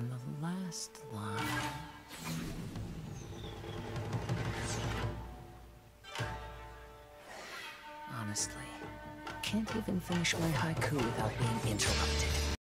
And the last line... Honestly, can't even finish my haiku without being interrupted.